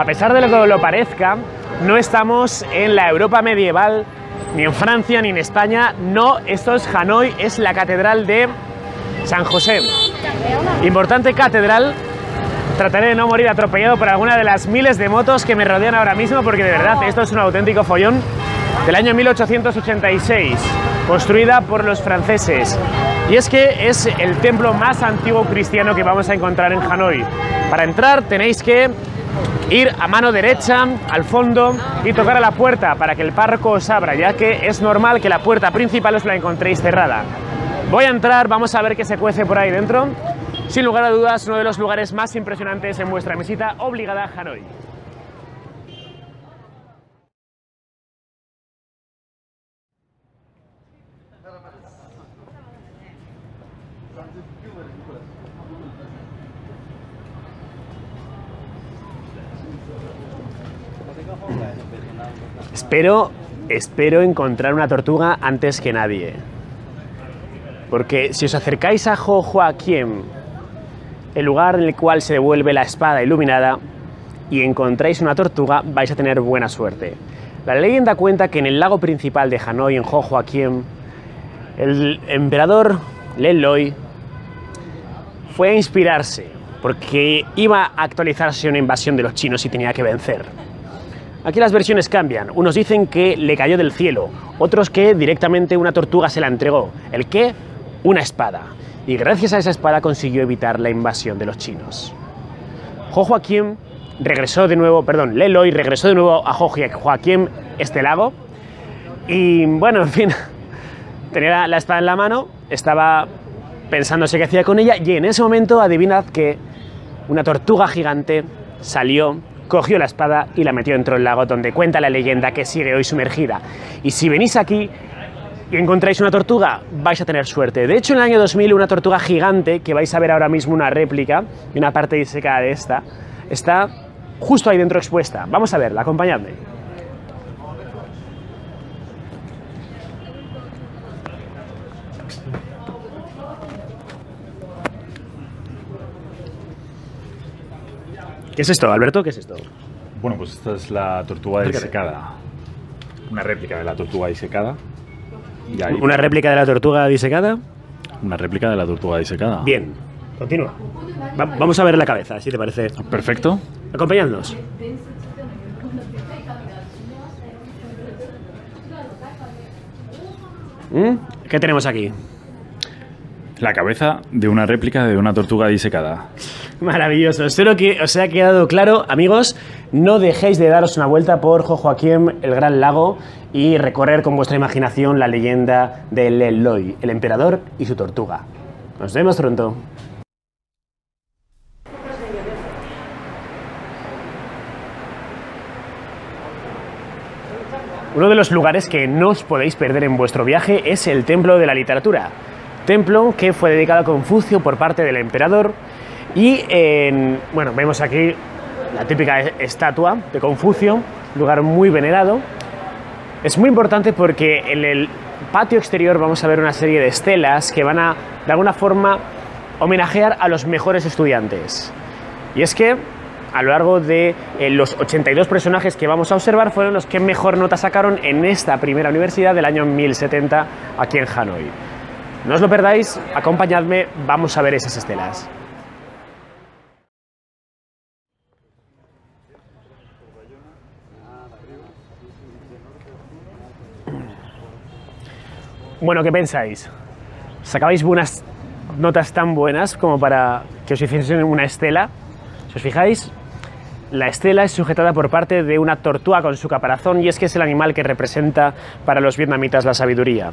a pesar de lo que lo parezca, no estamos en la Europa medieval, ni en Francia, ni en España. No, esto es Hanói, es la Catedral de San José. Importante catedral. Trataré de no morir atropellado por alguna de las miles de motos que me rodean ahora mismo, porque de verdad esto es un auténtico follón. Del año 1886, construida por los franceses. Y es que es el templo más antiguo cristiano que vamos a encontrar en Hanói. Para entrar tenéis que ir a mano derecha, al fondo, y tocar a la puerta para que el párroco os abra, ya que es normal que la puerta principal os la encontréis cerrada. Voy a entrar, vamos a ver qué se cuece por ahí dentro. Sin lugar a dudas, uno de los lugares más impresionantes en vuestra visita obligada a Hanói. Espero encontrar una tortuga antes que nadie. Porque si os acercáis a Hoan Kiem, el lugar en el cual se devuelve la espada iluminada, y encontráis una tortuga, vais a tener buena suerte. La leyenda cuenta que en el lago principal de Hanói, en Hoan Kiem, el emperador Lê Lợi fue a inspirarse porque iba a actualizarse una invasión de los chinos y tenía que vencer. Aquí las versiones cambian. Unos dicen que le cayó del cielo, otros que directamente una tortuga se la entregó. ¿El qué? Una espada. Y gracias a esa espada consiguió evitar la invasión de los chinos. Hoan Kiem regresó de nuevo, perdón, Lê Lợi regresó de nuevo a Hoan Kiem, este lago. Y bueno, en fin, tenía la espada en la mano, estaba pensándose qué hacía con ella, y en ese momento, adivinad que una tortuga gigante salió, cogió la espada y la metió dentro del lago, donde cuenta la leyenda que sigue hoy sumergida. Y si venís aquí y encontráis una tortuga, vais a tener suerte. De hecho, en el año 2000, una tortuga gigante, que vais a ver ahora mismo una réplica y una parte disecada de esta, está justo ahí dentro expuesta. Vamos a verla, acompañadme. ¿Qué es esto, Alberto? ¿Qué es esto? Bueno, pues esta es la tortuga disecada. Una réplica de la tortuga disecada. Y ahí... ¿Una réplica de la tortuga disecada? Una réplica de la tortuga disecada. Bien, continúa. Vamos a ver la cabeza, si te parece. Perfecto. Acompañadnos. ¿Qué tenemos aquí? La cabeza de una réplica de una tortuga disecada. Maravilloso. Espero que os haya quedado claro, amigos. No dejéis de daros una vuelta por Hoan Kiem, el Gran Lago, y recorrer con vuestra imaginación la leyenda de Lê Lợi, el emperador y su tortuga. Nos vemos pronto. Uno de los lugares que no os podéis perder en vuestro viaje es el Templo de la Literatura. Templo que fue dedicado a Confucio por parte del emperador. Y bueno, vemos aquí la típica estatua de Confucio, lugar muy venerado. Es muy importante porque en el patio exterior vamos a ver una serie de estelas que van a, de alguna forma, homenajear a los mejores estudiantes. Y es que a lo largo de los 82 personajes que vamos a observar fueron los que mejor nota sacaron en esta primera universidad del año 1070 aquí en Hanói. No os lo perdáis, acompañadme, vamos a ver esas estelas. Bueno, ¿qué pensáis? ¿Sacabais unas notas tan buenas como para que os hiciesen una estela? Si os fijáis, la estela es sujetada por parte de una tortuga con su caparazón, y es que es el animal que representa para los vietnamitas la sabiduría.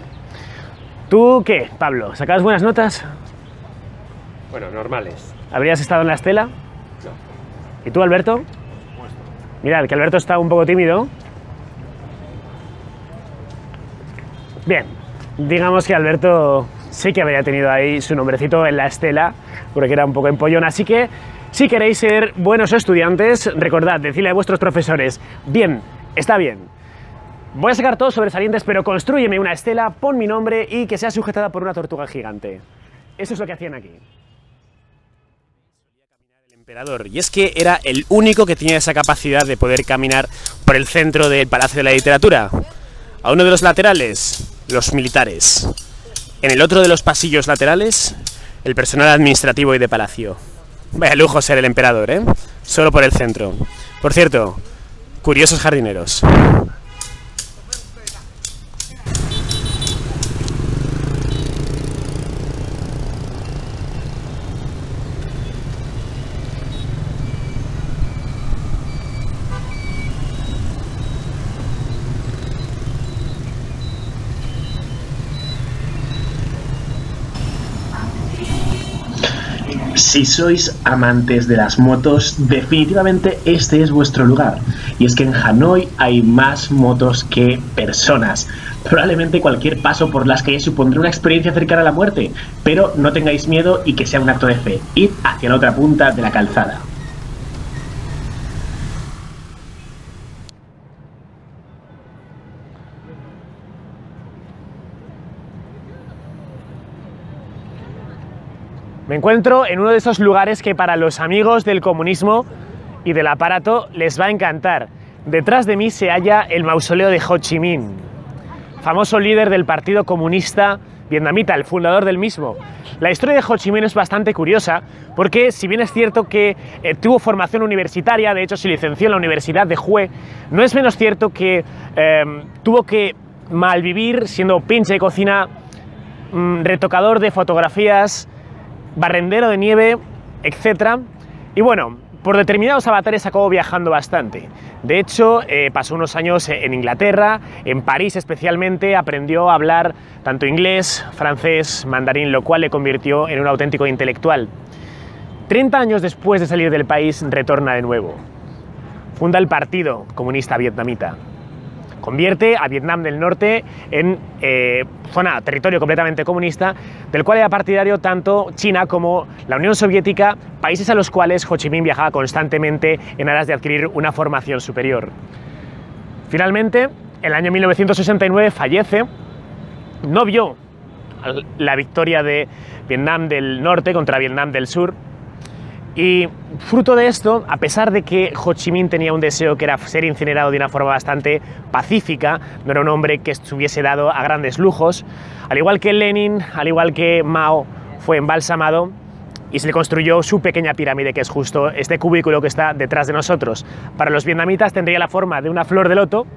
¿Tú qué, Pablo? ¿Sacabas buenas notas? Bueno, normales. ¿Habrías estado en la estela? No. ¿Y tú, Alberto? Mirad, que Alberto está un poco tímido. Bien. Digamos que Alberto sí que habría tenido ahí su nombrecito en la estela, porque era un poco empollón. Así que, si queréis ser buenos estudiantes, recordad, decidle a vuestros profesores: bien, está bien, voy a sacar todos sobresalientes, pero constrúyeme una estela, pon mi nombre y que sea sujetada por una tortuga gigante. Eso es lo que hacían aquí. emperador, y es que era el único que tenía esa capacidad de poder caminar por el centro del Palacio de la Literatura. A uno de los laterales, los militares. En el otro de los pasillos laterales, el personal administrativo y de palacio. Vaya lujo ser el emperador, ¿eh? Solo por el centro. Por cierto, curiosos jardineros. Si sois amantes de las motos, definitivamente este es vuestro lugar. Y es que en Hanói hay más motos que personas. Probablemente cualquier paso por las calles supondrá una experiencia cercana a la muerte, pero no tengáis miedo y que sea un acto de fe. Id hacia la otra punta de la calzada. Me encuentro en uno de esos lugares que para los amigos del comunismo y del aparato les va a encantar. Detrás de mí se halla el mausoleo de Ho Chi Minh, famoso líder del Partido Comunista Vietnamita, el fundador del mismo. La historia de Ho Chi Minh es bastante curiosa porque, si bien es cierto que tuvo formación universitaria, de hecho se licenció en la Universidad de Hue, no es menos cierto que tuvo que malvivir siendo pinche de cocina, retocador de fotografías, barrendero de nieve, etc. Y bueno, por determinados avatares acabó viajando bastante. De hecho, pasó unos años en Inglaterra, en París especialmente, aprendió a hablar tanto inglés, francés, mandarín, lo cual le convirtió en un auténtico intelectual. 30 años después de salir del país, retorna de nuevo. Funda el Partido Comunista Vietnamita. Convierte a Vietnam del Norte en territorio completamente comunista, del cual era partidario tanto China como la Unión Soviética, países a los cuales Ho Chi Minh viajaba constantemente en aras de adquirir una formación superior. Finalmente, en el año 1969 fallece, no vio la victoria de Vietnam del Norte contra Vietnam del Sur, y fruto de esto, a pesar de que Ho Chi Minh tenía un deseo que era ser incinerado de una forma bastante pacífica, no era un hombre que estuviese dado a grandes lujos, al igual que Lenin, al igual que Mao, fue embalsamado y se le construyó su pequeña pirámide, que es justo este cubículo que está detrás de nosotros. Para los vietnamitas tendría la forma de una flor de loto.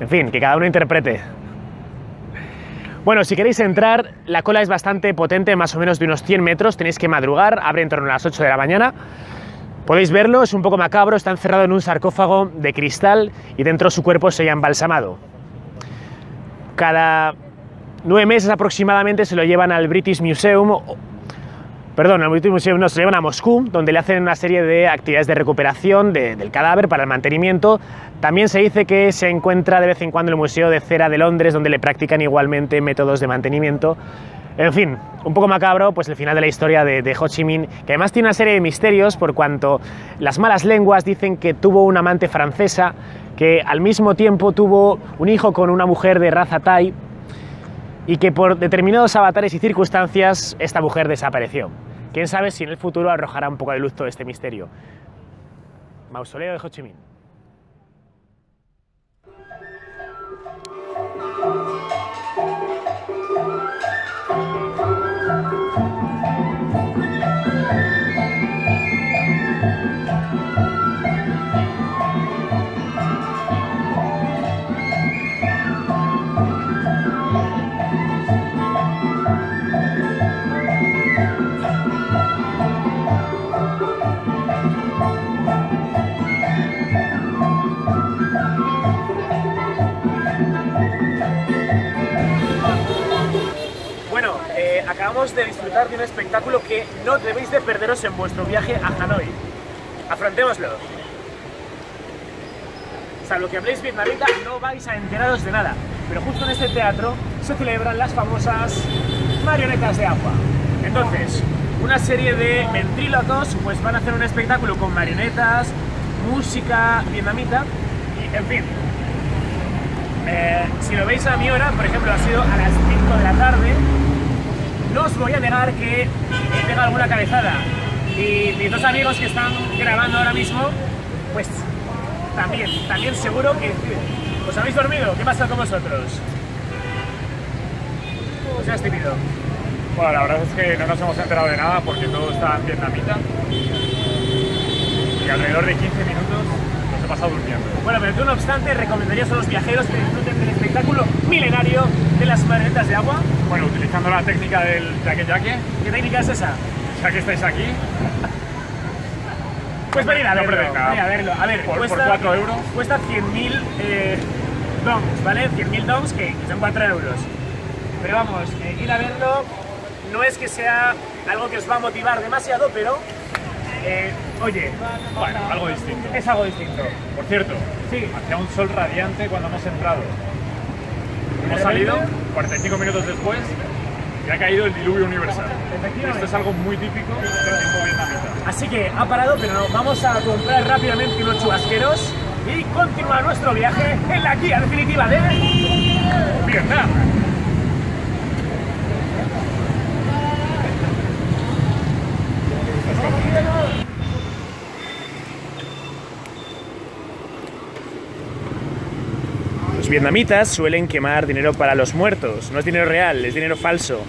En fin, que cada uno interprete. Bueno, si queréis entrar, la cola es bastante potente, más o menos de unos 100 metros, tenéis que madrugar, abre en torno a las 8 de la mañana. Podéis verlo, es un poco macabro, está encerrado en un sarcófago de cristal y dentro su cuerpo se halla embalsamado. Cada 9 meses aproximadamente se lo llevan al British Museum, perdón, al British Museum no, se lo llevan a Moscú, donde le hacen una serie de actividades de recuperación del cadáver para el mantenimiento. También se dice que se encuentra de vez en cuando en el Museo de Cera de Londres, donde le practican igualmente métodos de mantenimiento. En fin, un poco macabro, pues el final de la historia de Ho Chi Minh, que además tiene una serie de misterios, por cuanto las malas lenguas dicen que tuvo una amante francesa, que al mismo tiempo tuvo un hijo con una mujer de raza Thai, y que por determinados avatares y circunstancias esta mujer desapareció. Quién sabe si en el futuro arrojará un poco de luz todo este misterio. Mausoleo de Ho Chi Minh. Acabamos de disfrutar de un espectáculo que no debéis de perderos en vuestro viaje a Hanói. Afrontémoslo. Salvo que habléis vietnamita, no vais a enteraros de nada. Pero justo en este teatro se celebran las famosas marionetas de agua. Entonces, una serie de ventrílocos pues van a hacer un espectáculo con marionetas, música vietnamita y, en fin. Si lo veis a mi hora, por ejemplo, ha sido a las 5 de la tarde, no os voy a negar que he pegado alguna cabezada, Y mis dos amigos que están grabando ahora mismo, pues también seguro que os habéis dormido. ¿Qué pasa con vosotros? ¿Os has tenido? Bueno, la verdad es que no nos hemos enterado de nada porque todo está en vietnamita. Y alrededor de 15 minutos nos he pasado durmiendo. Bueno, pero tú no obstante recomendarías a los viajeros que disfruten del espectáculo milenario de las marionetas de agua. Bueno, utilizando la técnica del yaque-yaque. ¿Qué técnica es esa? Ya que estáis aquí, pues venid a verlo, a ver, por 4 euros. Cuesta 100.000 dongs, ¿vale? 100.000 dongs que son 4 euros. Pero vamos, ir a verlo no es que sea algo que os va a motivar demasiado, pero, oye, bueno, algo distinto. Es algo distinto. Por cierto, sí, hacía un sol radiante cuando hemos entrado. Hemos salido 45 minutos después. Ha caído el diluvio universal. Esto es algo muy típico del tiempo vietnamita. Así que ha parado, pero no, vamos a comprar rápidamente unos chubasqueros y continuar nuestro viaje en la guía definitiva de Vietnam. Los vietnamitas suelen quemar dinero para los muertos. No es dinero real, es dinero falso.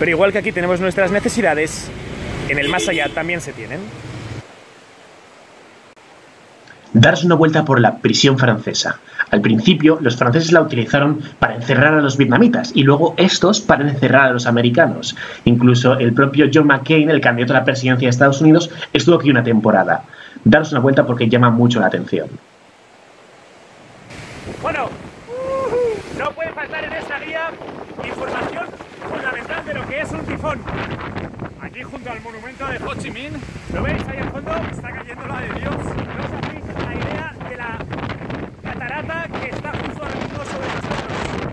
Pero igual que aquí tenemos nuestras necesidades, en el más allá también se tienen. Darse una vuelta por la prisión francesa. Al principio, los franceses la utilizaron para encerrar a los vietnamitas y luego estos para encerrar a los americanos. Incluso el propio John McCain, el candidato a la presidencia de Estados Unidos, estuvo aquí una temporada. Daros una vuelta porque llama mucho la atención. Bueno, no puede faltar en esta guía información fundamental de lo que es un tifón. Aquí junto al monumento de Ho Chi Minh, ¿lo veis ahí al fondo? Está cayendo la de Dios. No os hacéis la idea de la catarata que está justo ahora mismo sobre nosotros.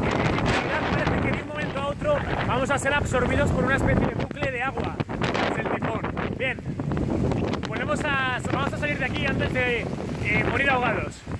En realidad parece que de un momento a otro vamos a ser absorbidos por una especie de bucle de agua. Es el tifón. Bien, vamos a salir de aquí antes de morir ahogados.